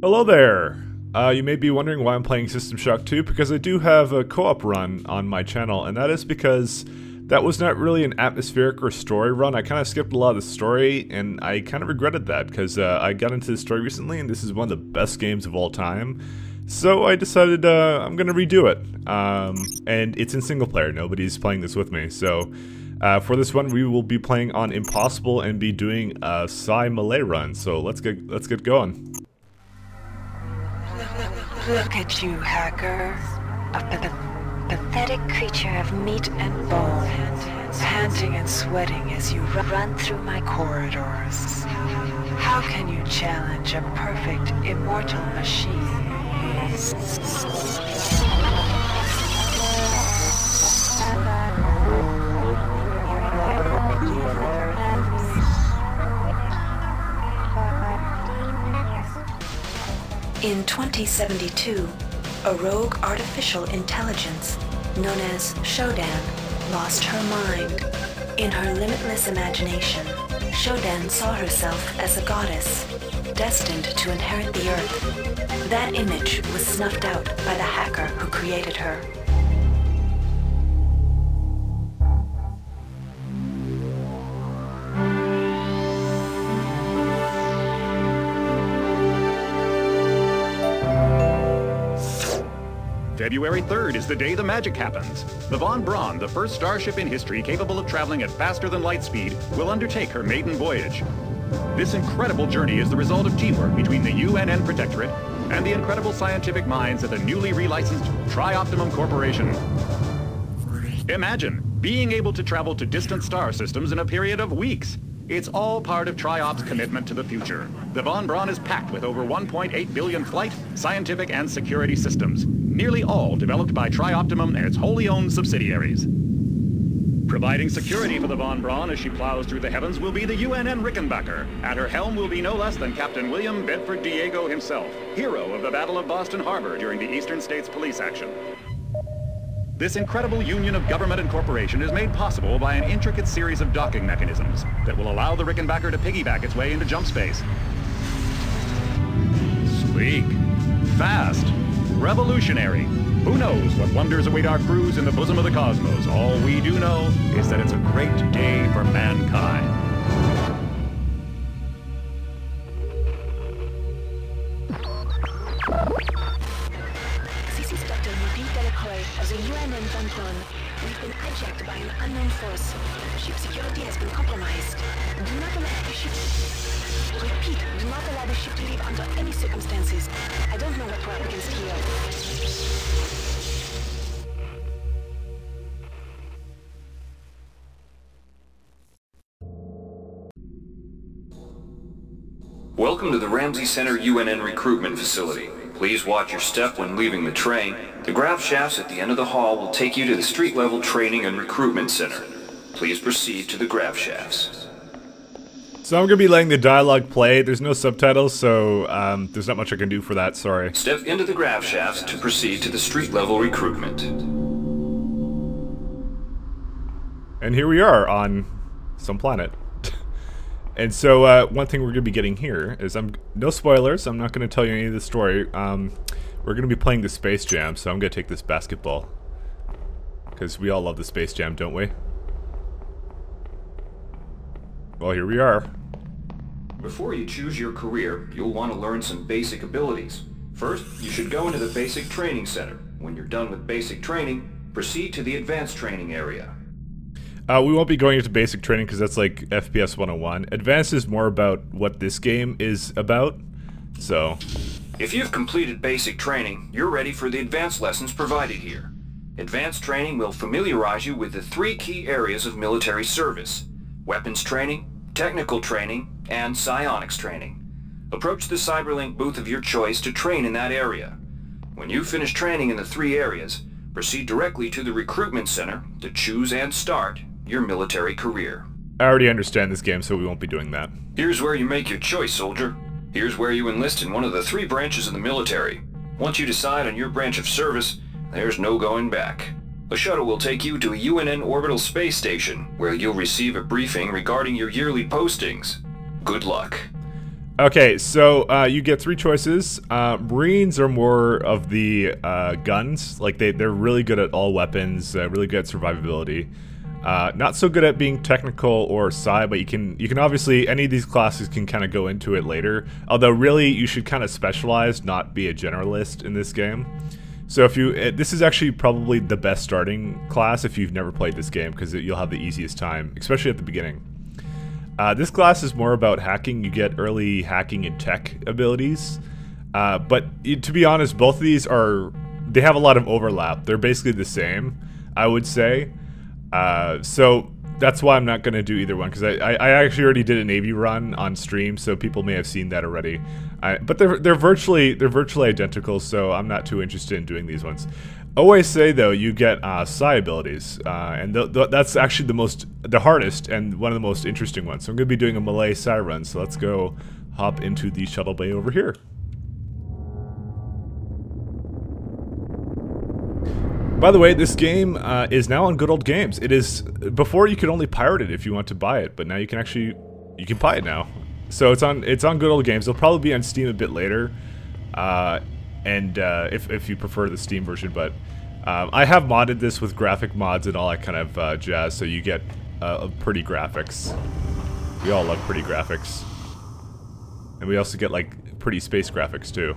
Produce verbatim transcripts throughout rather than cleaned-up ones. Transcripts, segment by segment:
Hello there! Uh, you may be wondering why I'm playing System Shock two, because I do have a co-op run on my channel, and that is because that was not really an atmospheric or story run. I kind of skipped a lot of the story, and I kind of regretted that, because uh, I got into the story recently, and this is one of the best games of all time. So I decided uh, I'm gonna redo it, um, and it's in single player. Nobody's playing this with me, so uh, for this one we will be playing on Impossible and be doing a Psy Malay run. So let's get let's get going. Look at you, hacker, a pa pathetic creature of meat and bone, panting and sweating as you run through my corridors. How can you challenge a perfect immortal machine? In twenty seventy-two, a rogue artificial intelligence known as Shodan lost her mind. In her limitless imagination, Shodan saw herself as a goddess, destined to inherit the Earth. That image was snuffed out by the hacker who created her. February third is the day the magic happens. The Von Braun, the first starship in history capable of traveling at faster than light speed, will undertake her maiden voyage. This incredible journey is the result of teamwork between the U N N Protectorate and the incredible scientific minds at the newly relicensed Tri-Optimum Corporation. Imagine being able to travel to distant star systems in a period of weeks. It's all part of Tri-Op's commitment to the future. The Von Braun is packed with over one point eight billion flight, scientific, and security systems, nearly all developed by Tri-Optimum and its wholly owned subsidiaries. Providing security for the Von Braun as she plows through the heavens will be the U N N Rickenbacker. At her helm will be no less than Captain William Bedford Diego himself, hero of the Battle of Boston Harbor during the Eastern States Police action. This incredible union of government and corporation is made possible by an intricate series of docking mechanisms that will allow the Rickenbacker to piggyback its way into jump space. Sleek. Fast. Revolutionary. Who knows what wonders await our crews in the bosom of the cosmos? All we do know is that it's a great day for mankind. This is Doctor Mupit Delacroix of the U N N Von Braun. We've been hijacked by an unknown force. Ship security has been compromised. Do not allow the ship... Repeat, do not allow the ship to leave under any circumstances. I don't know what we're against here. Welcome to the Ramsey Center U N N Recruitment Facility. Please watch your step when leaving the train. The graph shafts at the end of the hall will take you to the street-level training and recruitment center. Please proceed to the graph shafts. So I'm going to be letting the dialogue play. There's no subtitles, so um, there's not much I can do for that, sorry. Step into the graph shafts to proceed to the street-level recruitment. And here we are on some planet. And so uh, one thing we're going to be getting here is, I'm no spoilers, I'm not going to tell you any of the story. Um, we're going to be playing the Space Jam, so I'm going to take this basketball. Because we all love the Space Jam, don't we? Well, here we are. Before you choose your career, you'll want to learn some basic abilities. First, you should go into the Basic Training Center. When you're done with Basic Training, proceed to the Advanced Training area. Uh, we won't be going into basic training because that's like F P S one oh one. Advanced is more about what this game is about, so... If you've completed basic training, you're ready for the advanced lessons provided here. Advanced training will familiarize you with the three key areas of military service: weapons training, technical training, and psionics training. Approach the Cyberlink booth of your choice to train in that area. When you finish training in the three areas, proceed directly to the recruitment center to choose and start your military career. I already understand this game, so we won't be doing that. Here's where you make your choice, soldier. Here's where you enlist in one of the three branches of the military. Once you decide on your branch of service, there's no going back. A shuttle will take you to a U N N orbital space station, where you'll receive a briefing regarding your yearly postings. Good luck. Okay, so uh, you get three choices. Uh, Marines are more of the uh, guns. Like, they, they're really good at all weapons, uh, really good at survivability. Uh, not so good at being technical or psi, but you can, you can obviously, any of these classes can kind of go into it later. Although, really, you should kind of specialize, not be a generalist in this game. So if you, it, this is actually probably the best starting class if you've never played this game, because you'll have the easiest time, especially at the beginning. Uh, this class is more about hacking. You get early hacking and tech abilities. Uh, but to be honest, both of these are, they have a lot of overlap. They're basically the same, I would say. Uh, so that's why I'm not going to do either one, because I, I, I actually already did a Navy run on stream, so people may have seen that already. I, but they're, they're, virtually, they're virtually identical, so I'm not too interested in doing these ones. Always say though, you get uh, psi abilities, uh, and th th that's actually the most, the hardest, and one of the most interesting ones. So I'm going to be doing a Malay psi run. So let's go hop into the shuttle bay over here. By the way, this game uh, is now on Good Old Games. It is, before you could only pirate it if you want to buy it, but now you can actually, you can buy it now. So it's on, it's on Good Old Games. It'll probably be on Steam a bit later. Uh, And uh, if, if you prefer the Steam version, but um, I have modded this with graphic mods and all that kind of uh, jazz, so you get uh, pretty graphics. We all love pretty graphics. And we also get, like, pretty space graphics, too.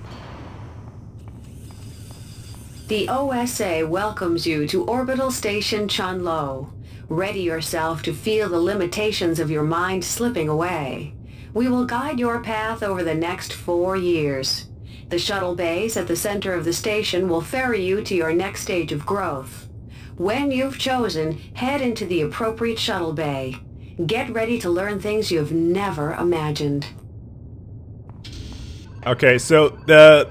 The O S A welcomes you to Orbital Station Chun Lo. Ready yourself to feel the limitations of your mind slipping away. We will guide your path over the next four years. The shuttle bays at the center of the station will ferry you to your next stage of growth. When you've chosen, head into the appropriate shuttle bay. Get ready to learn things you've never imagined. Okay, so the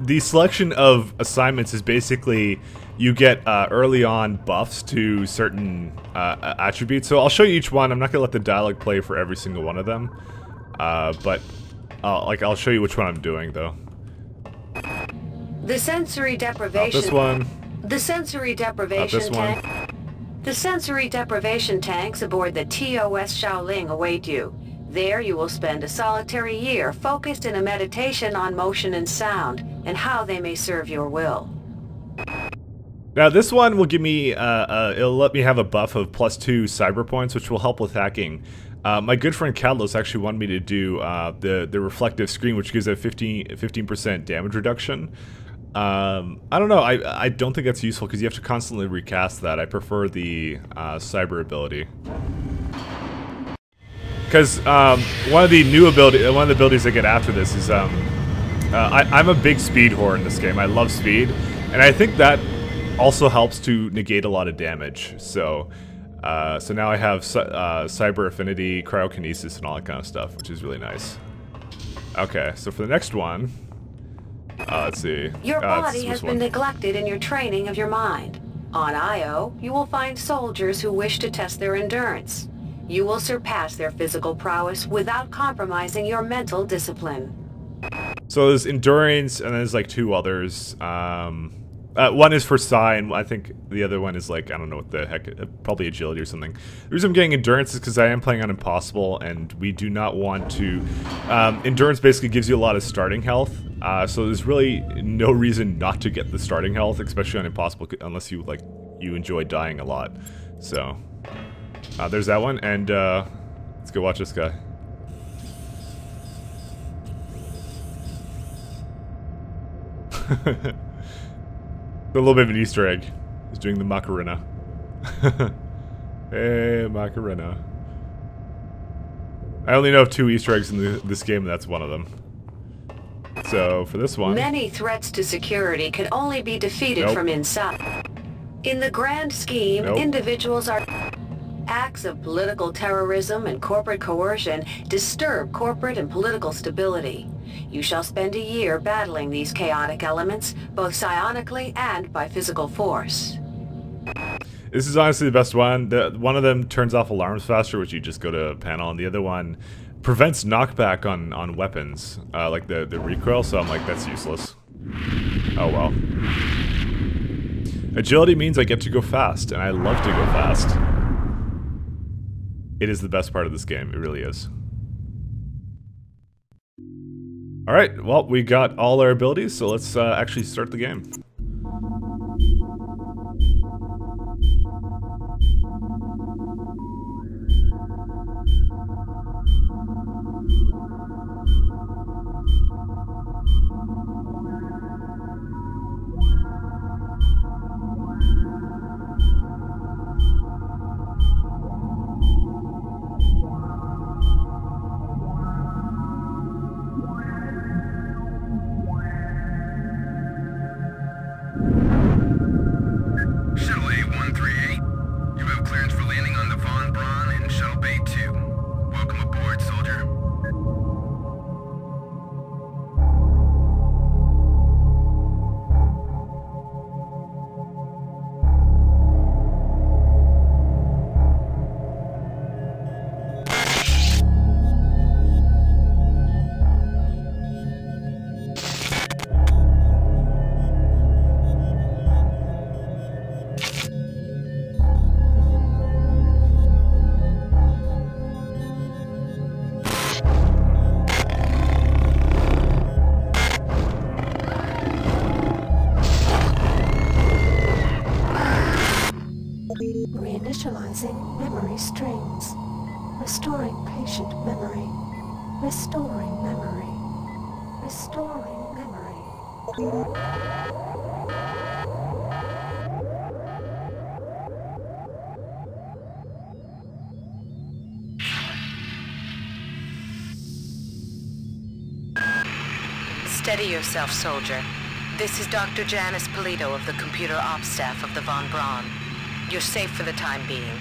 the selection of assignments is basically you get uh, early on buffs to certain uh, attributes. So I'll show you each one. I'm not going to let the dialogue play for every single one of them, uh, but uh, like I'll show you which one I'm doing though. The sensory deprivation. Not this one. The sensory deprivation. Not this one. Tank. The sensory deprivation tanks aboard the T O S Shaoling await you. There, you will spend a solitary year focused in a meditation on motion and sound and how they may serve your will. Now, this one will give me. Uh, uh, it'll let me have a buff of plus two cyber points, which will help with hacking. Uh, my good friend Carlos actually wanted me to do uh, the the reflective screen, which gives a fifteen percent damage reduction. Um, I don't know. I I don't think that's useful because you have to constantly recast that. I prefer the uh, cyber ability because um, one of the new ability, one of the abilities I get after this is um, uh, I, I'm a big speed whore in this game. I love speed, and I think that also helps to negate a lot of damage. So. Uh, so now I have uh, cyber affinity, cryokinesis, and all that kind of stuff, which is really nice. Okay, so for the next one, uh, let's see. Your uh, body has been neglected in your training of your mind. On I O, you will find soldiers who wish to test their endurance. You will surpass their physical prowess without compromising your mental discipline. So there's endurance, and then there's like two others. Um... Uh, one is for psi, and I think the other one is like, I don't know what the heck, probably agility or something. The reason I'm getting endurance is because I am playing on impossible, and we do not want to... Um, endurance basically gives you a lot of starting health, uh, so there's really no reason not to get the starting health, especially on impossible, unless you like you enjoy dying a lot. So, uh, there's that one, and uh, let's go watch this guy. A little bit of an Easter egg. He's doing the Macarena. Hey, Macarena. I only know of two Easter eggs in the, this game, and that's one of them. So, for this one... Many threats to security can only be defeated nope. from inside. In the grand scheme, nope. individuals are... Acts of political terrorism and corporate coercion disturb corporate and political stability. You shall spend a year battling these chaotic elements, both psionically and by physical force. This is honestly the best one. The, one of them turns off alarms faster, which you just go to a panel, and the other one prevents knockback on, on weapons, uh, like the, the recoil, so I'm like, that's useless. Oh well. Agility means I get to go fast, and I love to go fast. It is the best part of this game, it really is. All right, well, we got all our abilities, so let's uh, actually start the game. Steady yourself, soldier. This is Doctor Janice Polito of the Computer Ops Staff of the Von Braun. You're safe for the time being.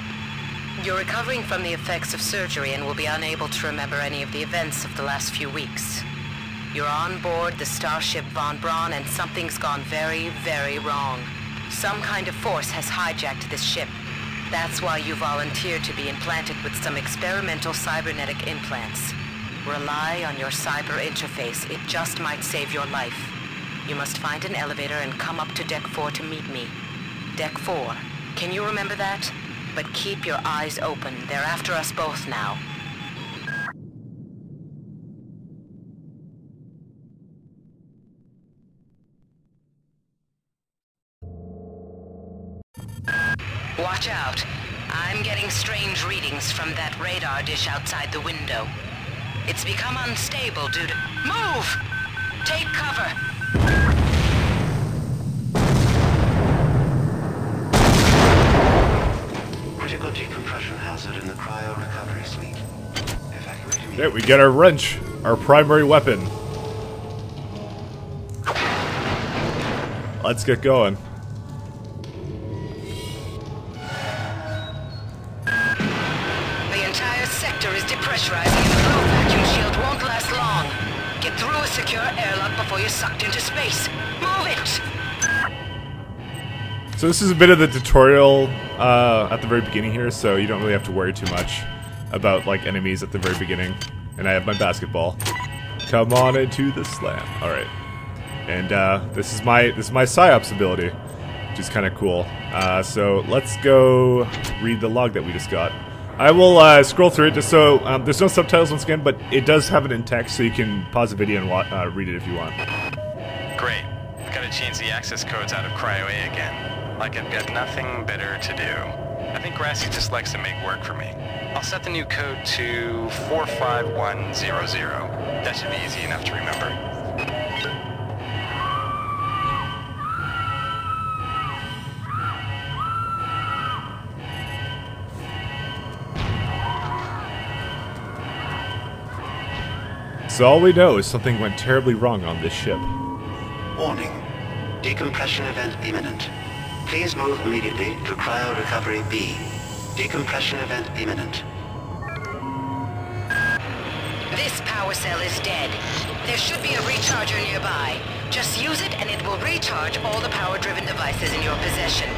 You're recovering from the effects of surgery and will be unable to remember any of the events of the last few weeks. You're on board the starship Von Braun and something's gone very, very wrong. Some kind of force has hijacked this ship. That's why you volunteered to be implanted with some experimental cybernetic implants. Rely on your cyber interface. It just might save your life. You must find an elevator and come up to Deck four to meet me. Deck four. Can you remember that? But keep your eyes open. They're after us both now. Watch out. I'm getting strange readings from that radar dish outside the window. It's become unstable due to... Move! Take cover! Critical decompression hazard in the cryo recovery suite. Evacuating... Yeah, we get our wrench, our primary weapon. Let's get going. The entire sector is depressurizing. Secure airlock before you're sucked into space. Move it. So this is a bit of the tutorial uh, at the very beginning here, so you don't really have to worry too much about like enemies at the very beginning. And I have my basketball. Come on into the slam. All right. And uh, this is my this is my psyops ability, which is kind of cool. Uh, so let's go read the log that we just got. I will uh, scroll through it just so um, there's no subtitles once again, but it does have it in text, so you can pause the video and uh, read it if you want. Great. I've got to change the access codes out of Cryo A again. Like I've got nothing better to do. I think Grassi just likes to make work for me. I'll set the new code to four five one zero zero. That should be easy enough to remember. So all we know is something went terribly wrong on this ship. Warning. Decompression event imminent. Please move immediately to Cryo Recovery B. Decompression event imminent. This power cell is dead. There should be a recharger nearby. Just use it and it will recharge all the power-driven devices in your possession.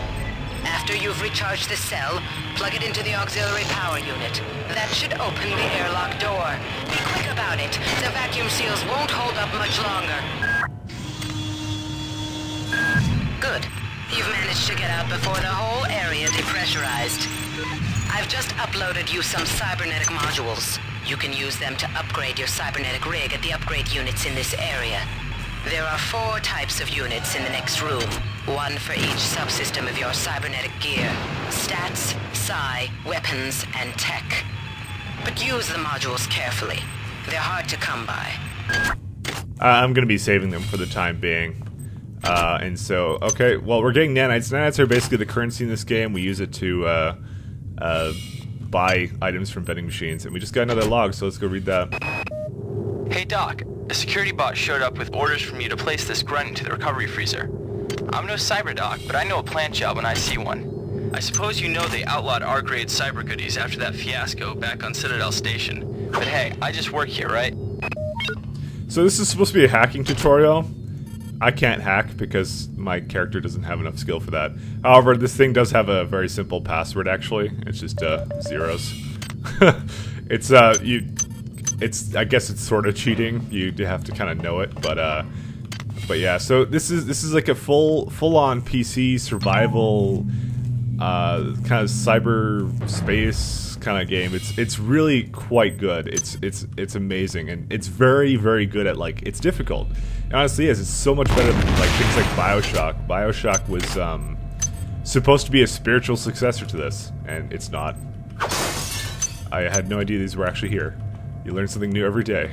After you've recharged the cell, plug it into the auxiliary power unit. That should open the airlock door. Be quick about it. The vacuum seals won't hold up much longer. Good. You've managed to get out before the whole area depressurized. I've just uploaded you some cybernetic modules. You can use them to upgrade your cybernetic rig at the upgrade units in this area. There are four types of units in the next room, one for each subsystem of your cybernetic gear. Stats, psi, weapons, and tech. But use the modules carefully. They're hard to come by. Uh, I'm gonna be saving them for the time being. Uh, and so, okay, well, we're getting nanites. Nanites are basically the currency in this game. We use it to uh, uh, buy items from vending machines. And we just got another log, so let's go read that. Hey, Doc. A security bot showed up with orders from you to place this grunt into the recovery freezer. I'm no cyber doc, but I know a plant job when I see one. I suppose you know they outlawed R-grade cyber goodies after that fiasco back on Citadel station. But hey, I just work here, right? So this is supposed to be a hacking tutorial. I can't hack because my character doesn't have enough skill for that. However, this thing does have a very simple password, actually. It's just uh, zeros. it's, uh, you... It's, I guess it's sort of cheating. You do have to kind of know it, but uh, but yeah. So this is this is like a full full-on P C survival uh, kind of cyberspace kind of game. It's it's really quite good. It's it's it's amazing, and it's very very good at like it's difficult. It honestly is. It's so much better than like things like Bioshock. Bioshock was um, supposed to be a spiritual successor to this, and it's not. I had no idea these were actually here. You learn something new every day.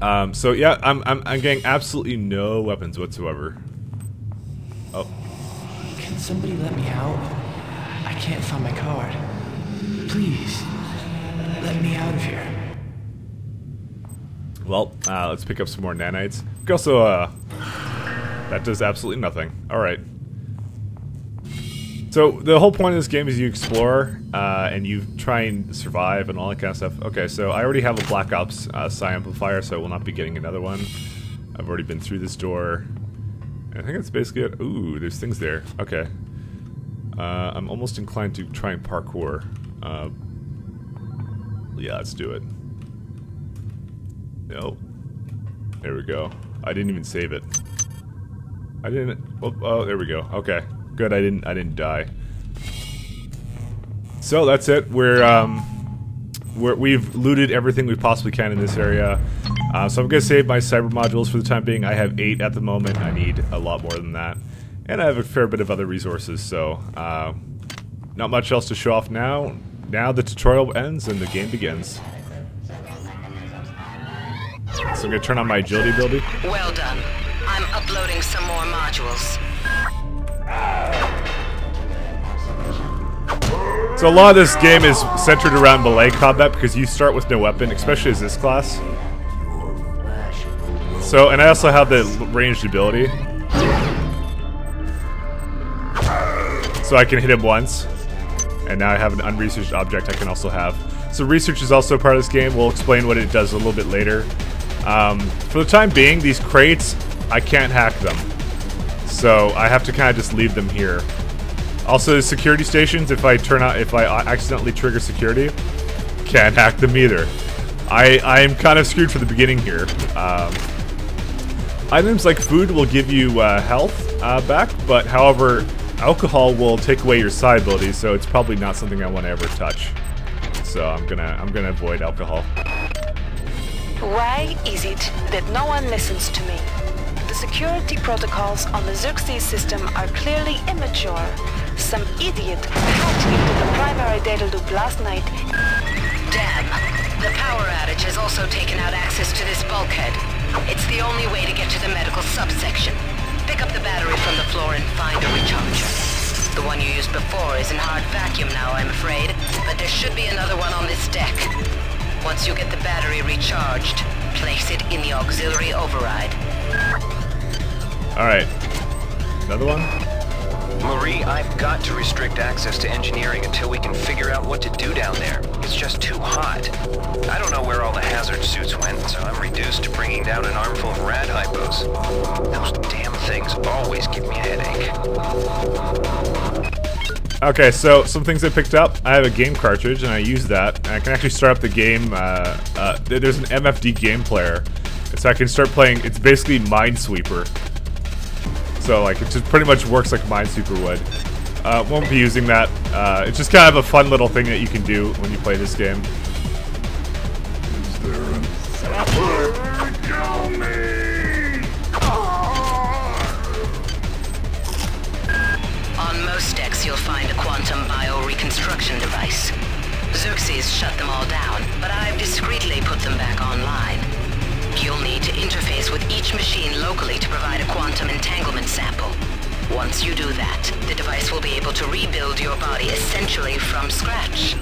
Um, so yeah, I'm, I'm I'm getting absolutely no weapons whatsoever. Oh. Can somebody let me out? I can't find my card. Please, let me out of here. Well, uh, let's pick up some more nanites. We can also, uh, that does absolutely nothing. All right. So the whole point of this game is you explore uh, and you try and survive and all that kind of stuff. Okay, so I already have a Black Ops uh, psi amplifier, so I will not be getting another one. I've already been through this door. I think that's basically it. Ooh, there's things there. Okay. Uh, I'm almost inclined to try and parkour. Uh, yeah, let's do it. Nope. There we go. I didn't even save it. I didn't... Oh, oh there we go. Okay. Good, I didn't I didn't die. So that's it. We're um we're, we've looted everything we possibly can in this area. Uh, so I'm gonna save my cyber modules for the time being. I have eight at the moment. I need a lot more than that, and I have a fair bit of other resources. So uh, not much else to show off now. Now the tutorial ends and the game begins. So I'm gonna turn on my agility ability. Well done. I'm uploading some more modules. So a lot of this game is centered around melee combat because you start with no weapon, especially as this class. So, and I also have the ranged ability. So I can hit him once. And now I have an unresearched object I can also have. So research is also part of this game. We'll explain what it does a little bit later. Um, for the time being, these crates, I can't hack them. So I have to kind of just leave them here. Also, security stations, if I turn out, if I accidentally trigger security, can't hack them either. I, I am kind of screwed for the beginning here. Um, items like food will give you uh, health uh, back, but however, alcohol will take away your psi ability, so it's probably not something I want to ever touch. So I'm gonna I'm gonna avoid alcohol. Why is it that no one listens to me? The security protocols on the Xerxes system are clearly immature. Some idiot hacked into the primary data loop last night. Damn. The power outage has also taken out access to this bulkhead. It's the only way to get to the medical subsection. Pick up the battery from the floor and find a recharger. The one you used before is in hard vacuum now, I'm afraid, but there should be another one on this deck. Once you get the battery recharged, place it in the auxiliary override. Alright. Another one? Marie, I've got to restrict access to engineering until we can figure out what to do down there. It's just too hot. I don't know where all the hazard suits went, so I'm reduced to bringing down an armful of rad hypos. Those damn things always give me a headache. Okay, so some things I picked up. I have a game cartridge, and I use that. And I can actually start up the game. Uh, uh, there's an M F D game player. So I can start playing. It's basically Minesweeper. So, like, it just pretty much works like Minesweeper would. Uh, won't be using that. Uh, it's just kind of a fun little thing that you can do when you play this game. Is there a supper? Kill me! On most decks, you'll find a quantum bio-reconstruction device. Xerxes shut them all down, but I've discreetly put them back online. You'll need to interface with each machine locally to provide a quantum entanglement sample. Once you do that, the device will be able to rebuild your body essentially from scratch.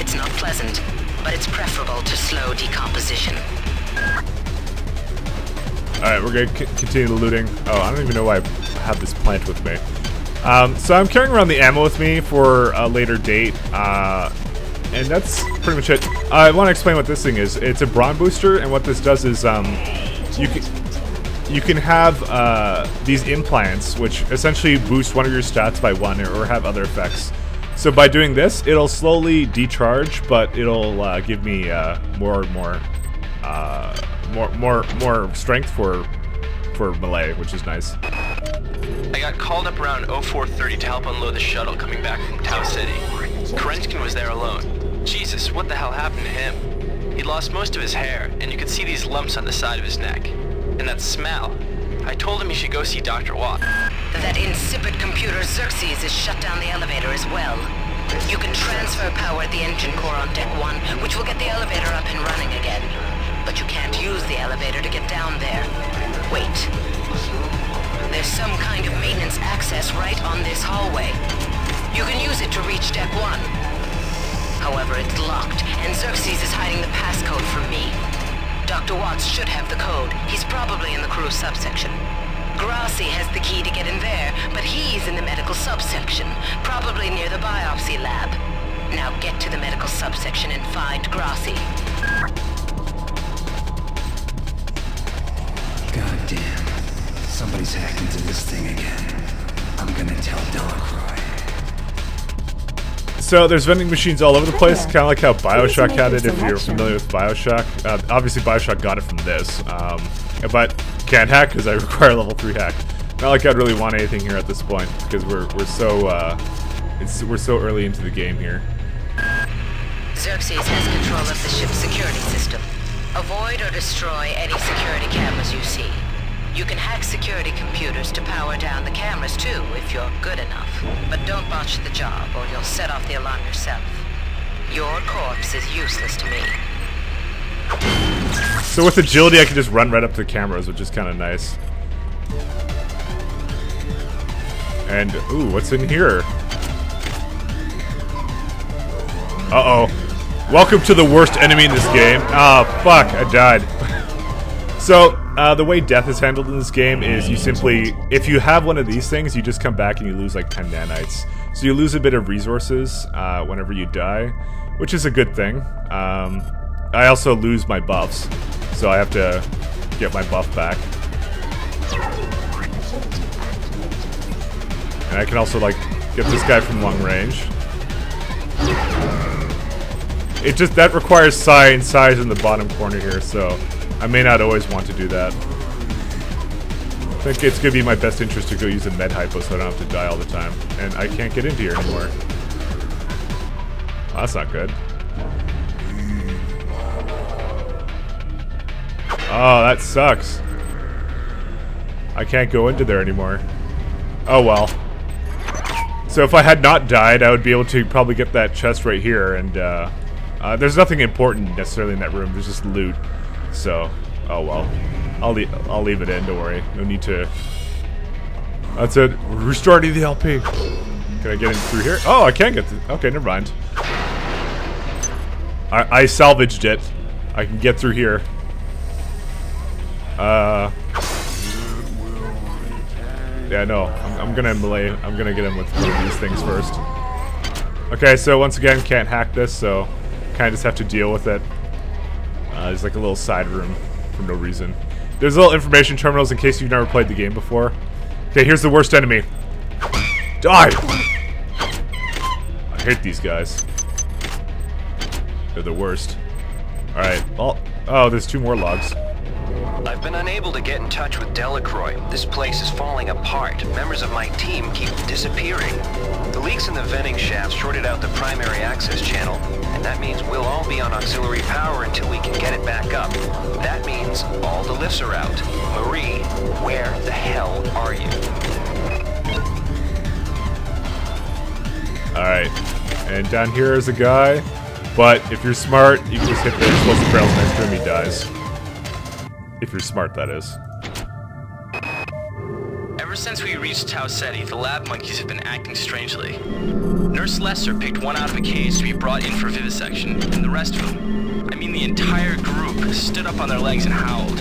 It's not pleasant, but it's preferable to slow decomposition. Alright, we're going to continue the looting. Oh, I don't even know why I have this plant with me. Um, so I'm carrying around the ammo with me for a later date. Uh... And that's pretty much it. I want to explain what this thing is. It's a Braun booster, and what this does is um, you can you can have uh, these implants, which essentially boost one of your stats by one, or have other effects. So by doing this, it'll slowly decharge, but it'll uh, give me uh, more and more, uh, more, more, more strength for for melee, which is nice. I got called up around oh four thirty to help unload the shuttle coming back from Tau City. Korenchkin was there alone. Jesus, what the hell happened to him? He'd lost most of his hair, and you could see these lumps on the side of his neck. And that smell. I told him he should go see Doctor Watt. That insipid computer Xerxes has shut down the elevator as well. You can transfer power at the engine core on deck one, which will get the elevator up and running again. But you can't use the elevator to get down there. Wait. There's some kind of maintenance access right on this hallway. You can use it to reach deck one. However, it's locked, and Xerxes is hiding the passcode from me. Doctor Watts should have the code. He's probably in the crew subsection. Grassi has the key to get in there, but he's in the medical subsection, probably near the biopsy lab. Now get to the medical subsection and find Grassi. Goddamn. Somebody's hacked into this thing again. I'm gonna tell Delacroix. So there's vending machines all over the place, kind of like how Bioshock had it, if you're familiar with Bioshock. Uh, obviously Bioshock got it from this, um, but can't hack because I require a level three hack. Not like I'd really want anything here at this point, because we're, we're, so, uh, it's, we're so early into the game here. Xerxes has control of the ship's security system. Avoid or destroy any security cameras you see. You can hack security computers to power down the cameras too, if you're good enough. But don't botch the job, or you'll set off the alarm yourself. Your corpse is useless to me. So with agility, I can just run right up to the cameras, which is kind of nice. And, ooh, what's in here? Uh-oh. Welcome to the worst enemy in this game. Ah, oh, fuck, I died. So... Uh, the way death is handled in this game is you simply, if you have one of these things, you just come back and you lose like ten nanites. So you lose a bit of resources uh, whenever you die, which is a good thing. Um, I also lose my buffs, so I have to get my buff back. And I can also like get this guy from long range. It just, that requires psi and psi in the bottom corner here, so... I may not always want to do that. I think it's going to be my best interest to go use a med hypo so I don't have to die all the time. And I can't get into here anymore. Well, that's not good. Oh, that sucks. I can't go into there anymore. Oh well. So if I had not died, I would be able to probably get that chest right here. And uh, uh, there's nothing important necessarily in that room. There's just loot. So, oh well, I'll leave, I'll leave it in. Don't worry, no need to. That's it. Restarting the L P. Can I get in through here? Oh, I can't get through. Okay, never mind. I, I salvaged it. I can get through here. Uh. Yeah, no. I'm, I'm gonna melee. I'm gonna get in with one of these things first. Okay, so once again, can't hack this, so kind of just have to deal with it. Uh, there's like a little side room for no reason. There's little information terminals in case you've never played the game before. Okay, here's the worst enemy. Die! I hate these guys. They're the worst. Alright. Oh, oh, there's two more logs. I've been unable to get in touch with Delacroix. This place is falling apart. Members of my team keep disappearing. The leaks in the venting shaft shorted out the primary access channel, and that means we'll all be on auxiliary power until we can get it back up. That means all the lifts are out. Marie, where the hell are you? Alright, and down here is a guy, but if you're smart, you can just hit the explosive barrels next to him, he dies. If you're smart, that is. Ever since we reached Tau Ceti, the lab monkeys have been acting strangely. Nurse Lesser picked one out of a cage to be brought in for vivisection, and the rest of them, I mean the entire group, stood up on their legs and howled.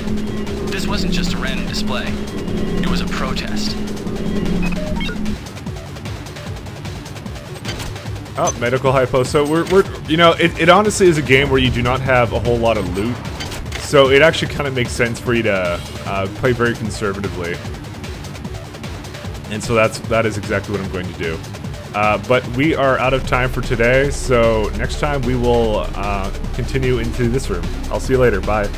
This wasn't just a random display. It was a protest. Oh, medical hypo. So we're, we're you know, it, it honestly is a game where you do not have a whole lot of loot. So it actually kind of makes sense for you to uh, play very conservatively, and so that's that is exactly what I'm going to do. Uh, but we are out of time for today, so next time we will uh, continue into this room. I'll see you later. Bye.